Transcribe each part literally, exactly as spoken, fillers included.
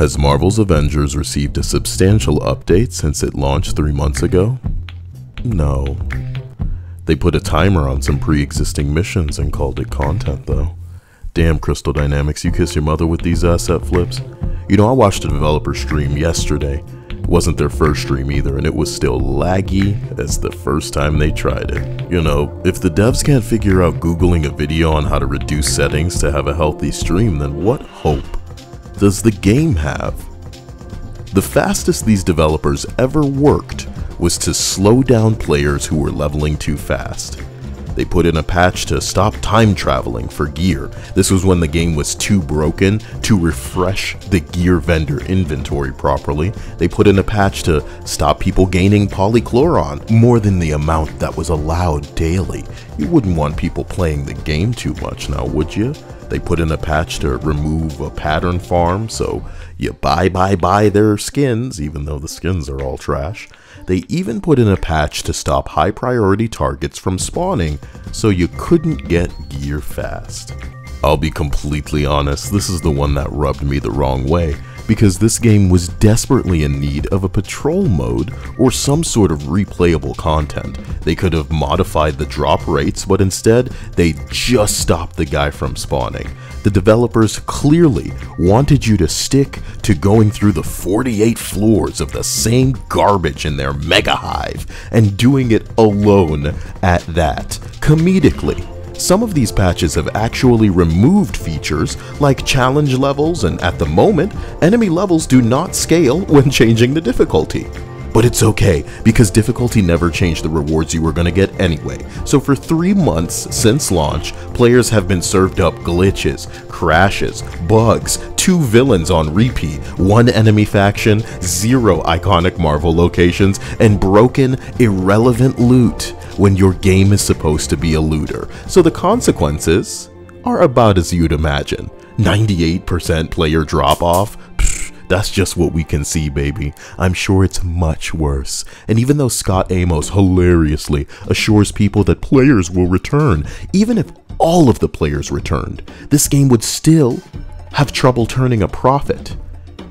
Has Marvel's Avengers received a substantial update since it launched three months ago? No. They put a timer on some pre-existing missions and called it content though. Damn, Crystal Dynamics, you kiss your mother with these asset flips. You know, I watched a developer stream yesterday. It wasn't their first stream either, and it was still laggy as the first time they tried it. You know, if the devs can't figure out Googling a video on how to reduce settings to have a healthy stream, then what hope does the game have? The fastest these developers ever worked was to slow down players who were leveling too fast. They put in a patch to stop time traveling for gear. This was when the game was too broken to refresh the gear vendor inventory properly. They put in a patch to stop people gaining polychloron, more than the amount that was allowed daily. You wouldn't want people playing the game too much now, would you? They put in a patch to remove a pattern farm, so you buy, buy, buy their skins, even though the skins are all trash. They even put in a patch to stop high priority targets from spawning, so you couldn't get gear fast. I'll be completely honest, this is the one that rubbed me the wrong way, because this game was desperately in need of a patrol mode or some sort of replayable content. They could have modified the drop rates, but instead, they just stopped the guy from spawning. The developers clearly wanted you to stick to going through the forty-eight floors of the same garbage in their mega hive, and doing it alone at that, comedically. Some of these patches have actually removed features like challenge levels, and at the moment, enemy levels do not scale when changing the difficulty. But it's okay, because difficulty never changed the rewards you were going to get anyway. So for three months since launch, players have been served up glitches, crashes, bugs, two villains on repeat, one enemy faction, zero iconic Marvel locations, and broken, irrelevant loot, when your game is supposed to be a looter. So the consequences are about as you'd imagine. ninety-eight percent player drop-off? That's just what we can see, baby. I'm sure it's much worse. And even though Scott Amos hilariously assures people that players will return, even if all of the players returned, this game would still have trouble turning a profit.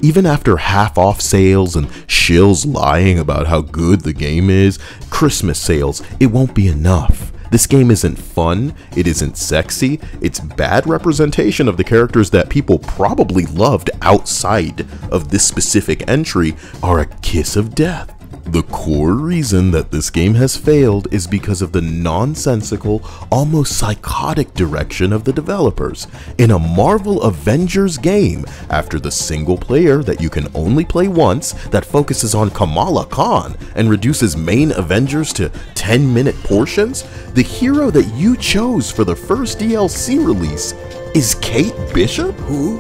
Even after half-off sales and shills lying about how good the game is, Christmas sales, it won't be enough. This game isn't fun, it isn't sexy, it's bad representation of the characters that people probably loved outside of this specific entry are a kiss of death. The core reason that this game has failed is because of the nonsensical, almost psychotic direction of the developers. In a Marvel Avengers game, after the single player that you can only play once, that focuses on Kamala Khan and reduces main Avengers to ten minute portions, the hero that you chose for the first D L C release is Kate Bishop? Who?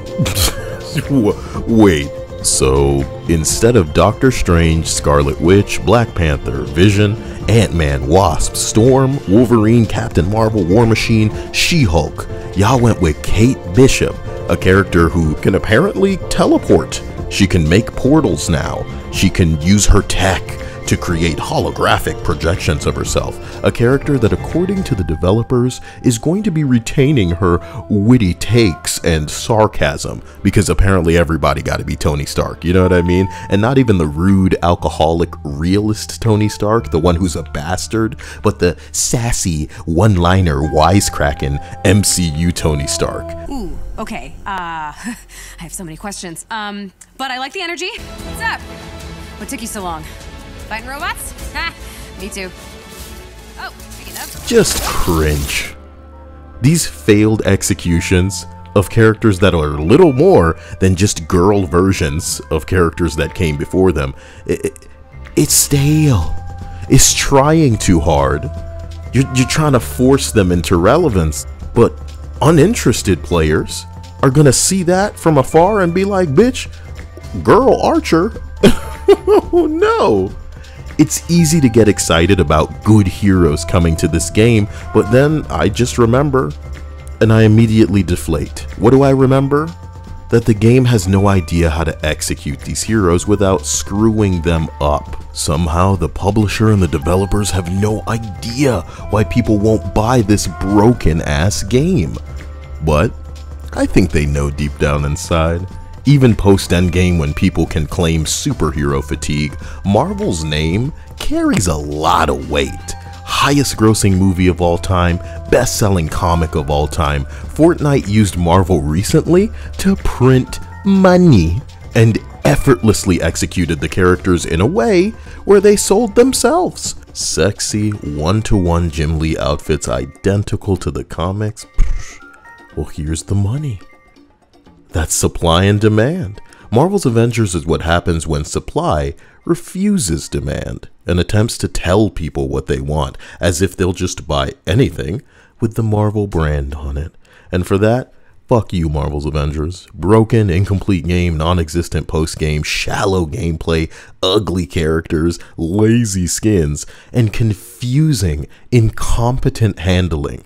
Wait. So, instead of Doctor Strange, Scarlet Witch, Black Panther, Vision, Ant-Man, Wasp, Storm, Wolverine, Captain Marvel, War Machine, She-Hulk, y'all went with Kate Bishop, a character who can apparently teleport. She can make portals now. She can use her tech to create holographic projections of herself, a character that, according to the developers, is going to be retaining her witty takes and sarcasm, because apparently everybody got to be Tony Stark, you know what I mean? And not even the rude, alcoholic, realist Tony Stark, the one who's a bastard, but the sassy, one-liner, wisecracking M C U Tony Stark. Ooh, okay, uh, I have so many questions. Um, but I like the energy. What's up? What took you so long? Fighting robots? Ha! Me too. Oh, speaking of. Just cringe. These failed executions of characters that are little more than just girl versions of characters that came before them. It, it, it's stale. It's trying too hard. You're, you're trying to force them into relevance, but uninterested players are gonna see that from afar and be like, bitch, girl Archer. Oh no! It's easy to get excited about good heroes coming to this game, but then I just remember, and I immediately deflate. What do I remember? That the game has no idea how to execute these heroes without screwing them up. Somehow the publisher and the developers have no idea why people won't buy this broken ass game. But I think they know deep down inside. Even post-Endgame, when people can claim superhero fatigue, Marvel's name carries a lot of weight. Highest grossing movie of all time, best-selling comic of all time, Fortnite used Marvel recently to print money and effortlessly executed the characters in a way where they sold themselves. Sexy one-to-one Jim Lee outfits identical to the comics. Well, here's the money. That's supply and demand. Marvel's Avengers is what happens when supply refuses demand and attempts to tell people what they want, as if they'll just buy anything with the Marvel brand on it. And for that, fuck you, Marvel's Avengers. Broken, incomplete game, non-existent post-game, shallow gameplay, ugly characters, lazy skins, and confusing, incompetent handling.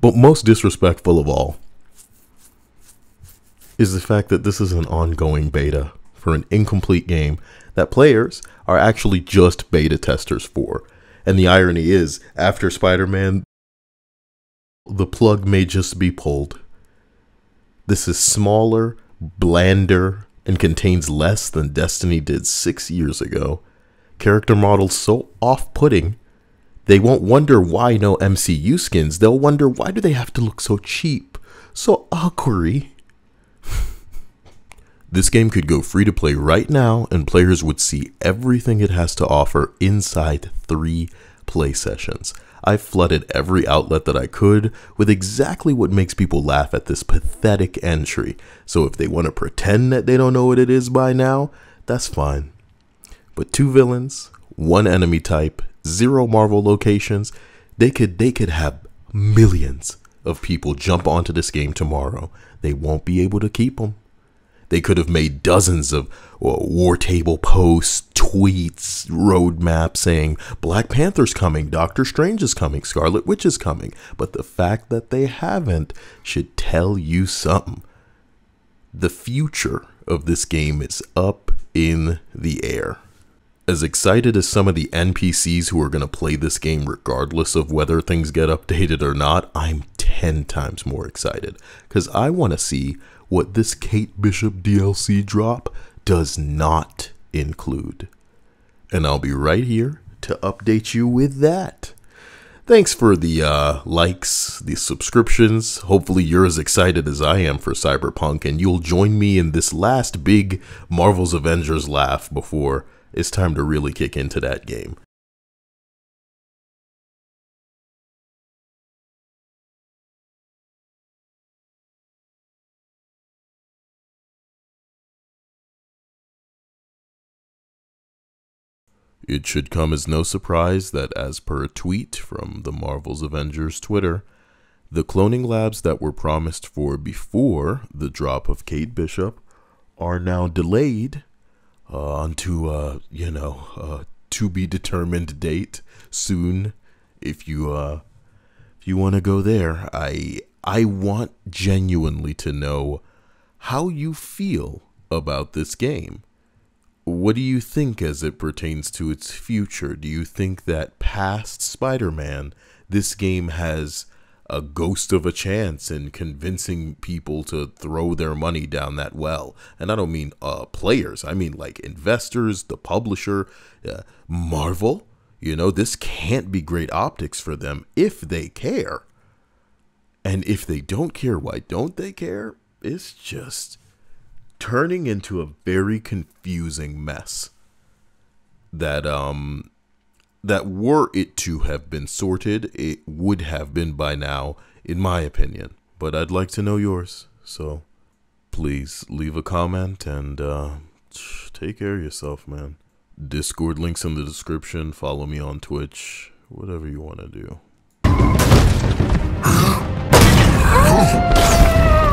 But most disrespectful of all is the fact that this is an ongoing beta for an incomplete game that players are actually just beta testers for. And the irony is, after Spider-Man, the plug may just be pulled. This is smaller, blander, and contains less than Destiny did six years ago. Character models so off-putting, they won't wonder why no M C U skins. They'll wonder, why do they have to look so cheap, so awkward? This game could go free-to-play right now, and players would see everything it has to offer inside three play sessions. I flooded every outlet that I could with exactly what makes people laugh at this pathetic entry. So if they want to pretend that they don't know what it is by now, that's fine. But two villains, one enemy type, zero Marvel locations, they could they could have millions of people jump onto this game tomorrow. They won't be able to keep them. They could have made dozens of well, war table posts, tweets, roadmap saying Black Panther's coming, Doctor Strange is coming, Scarlet Witch is coming. But the fact that they haven't should tell you something. The future of this game is up in the air. As excited as some of the N P Cs who are going to play this game regardless of whether things get updated or not, I'm ten times more excited because I want to see what this Kate Bishop D L C drop does not include. And I'll be right here to update you with that. Thanks for the uh, likes, the subscriptions. Hopefully you're as excited as I am for Cyberpunk, and you'll join me in this last big Marvel's Avengers laugh before it's time to really kick into that game. It should come as no surprise that, as per a tweet from the Marvel's Avengers Twitter, the cloning labs that were promised for before the drop of Kate Bishop are now delayed uh, onto, uh, you know, a to-be-determined date soon. If you, uh, if you want to go there, I, I want genuinely to know how you feel about this game. What do you think as it pertains to its future? Do you think that past Spider-Man, this game has a ghost of a chance in convincing people to throw their money down that well? And I don't mean uh, players. I mean like investors, the publisher, uh, Marvel. You know, this can't be great optics for them if they care. And if they don't care, why don't they care? It's just turning into a very confusing mess that um that were it to have been sorted, it would have been by now, in my opinion. But I'd like to know yours, so please leave a comment and uh, take care of yourself, man. Discord links in the description, follow me on Twitch, whatever you want to do.